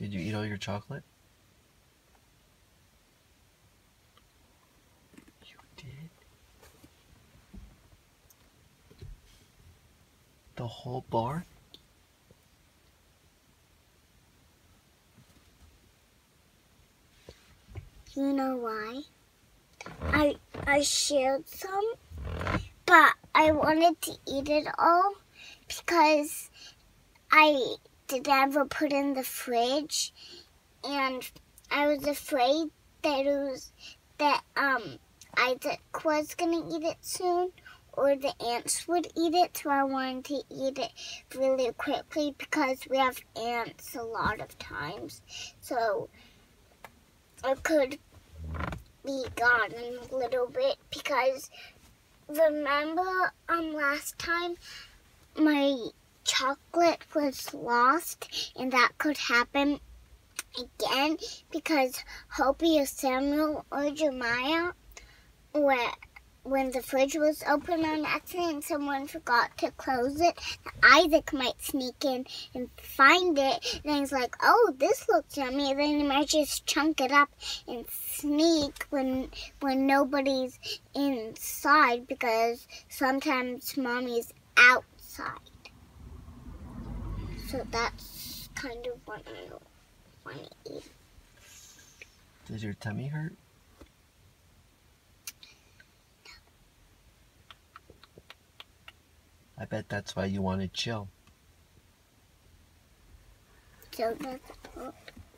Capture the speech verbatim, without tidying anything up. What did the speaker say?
Did you eat all your chocolate? You did? The whole bar? You know why? I I shared some, but I wanted to eat it all because I didn't ever put in the fridge, and I was afraid that it was that um Isaac was gonna eat it soon, or the ants would eat it. So I wanted to eat it really quickly because we have ants a lot of times. So I could be gone in a little bit because remember um last time my chocolate was lost, and that could happen again because Hopi or Samuel or Jeremiah were when the fridge was open on accident and someone forgot to close it, Isaac might sneak in and find it. And he's like, oh, this looks yummy. And then he might just chunk it up and sneak when when nobody's inside because sometimes mommy's outside. So that's kind of what I want to eat. Does your tummy hurt? I bet that's why you want to chill. So that's